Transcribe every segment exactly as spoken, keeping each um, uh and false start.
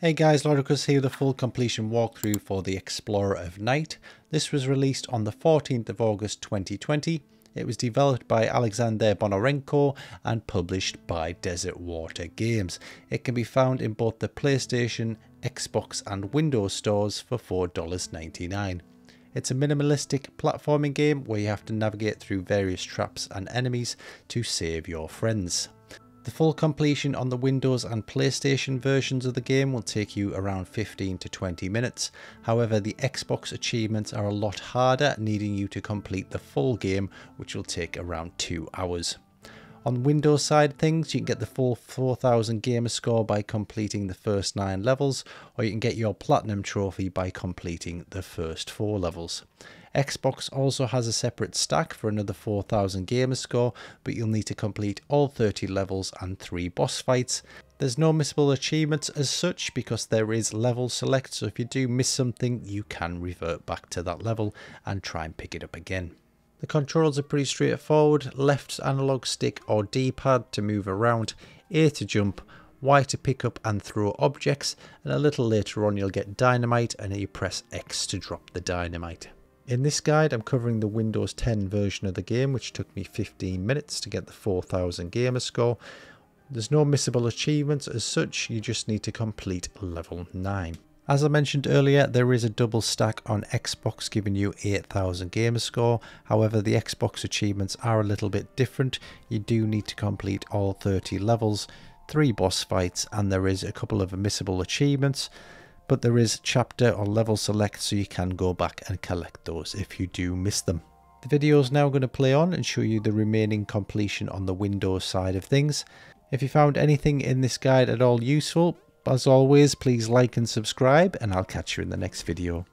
Hey guys, Lordacris here with a full completion walkthrough for the Explorer of Night. This was released on the fourteenth of August twenty twenty. It was developed by Alexandr Bondarenko and published by Desert Water Games. It can be found in both the PlayStation, Xbox and Windows stores for four dollars ninety-nine. It's a minimalistic platforming game where you have to navigate through various traps and enemies to save your friends. The full completion on the Windows and PlayStation versions of the game will take you around fifteen to twenty minutes. However, the Xbox achievements are a lot harder, needing you to complete the full game, which will take around two hours. On Windows side things, you can get the full four thousand gamer score by completing the first nine levels, or you can get your platinum trophy by completing the first four levels. Xbox also has a separate stack for another four thousand gamer score, but you'll need to complete all thirty levels and three boss fights. There's no missable achievements as such because there is level select, so if you do miss something, you can revert back to that level and try and pick it up again. The controls are pretty straightforward: left analog stick or D-pad to move around, A to jump, Y to pick up and throw objects, and a little later on you'll get dynamite and you press X to drop the dynamite. In this guide I'm covering the Windows ten version of the game, which took me fifteen minutes to get the four thousand gamer score. There's no missable achievements as such, you just need to complete level nine. As I mentioned earlier, there is a double stack on Xbox giving you eight thousand gamer score. However, the Xbox achievements are a little bit different. You do need to complete all thirty levels, three boss fights, and there is a couple of missable achievements, but there is chapter or level select, so you can go back and collect those if you do miss them. The video is now going to play on and show you the remaining completion on the Windows side of things. If you found anything in this guide at all useful, as always, please like and subscribe, and I'll catch you in the next video.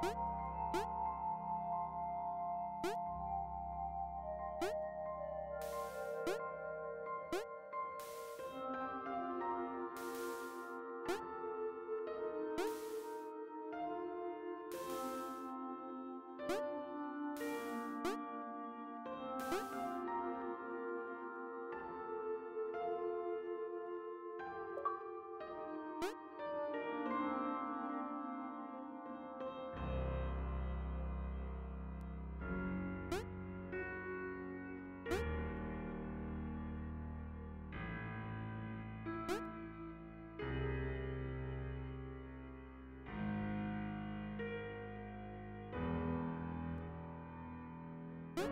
What? What?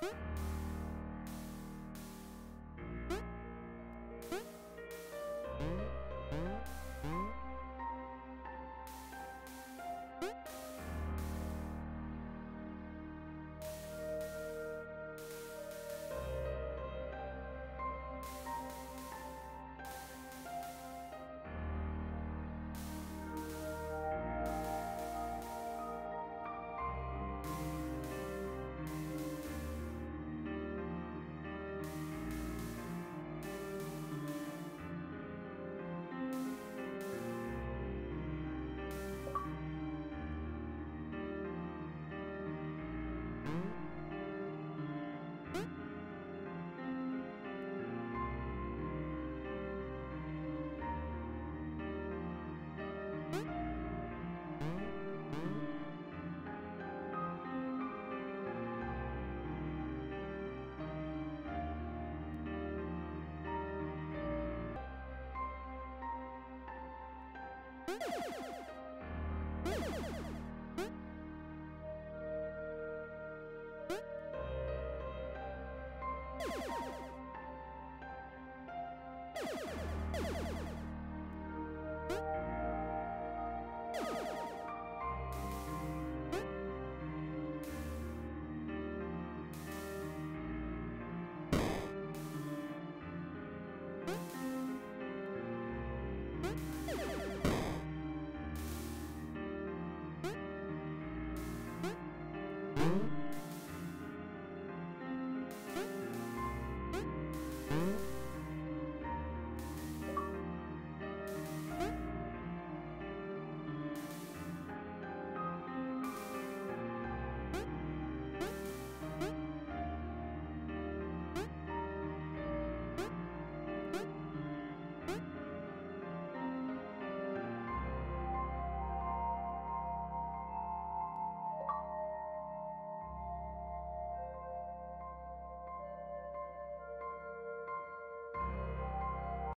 You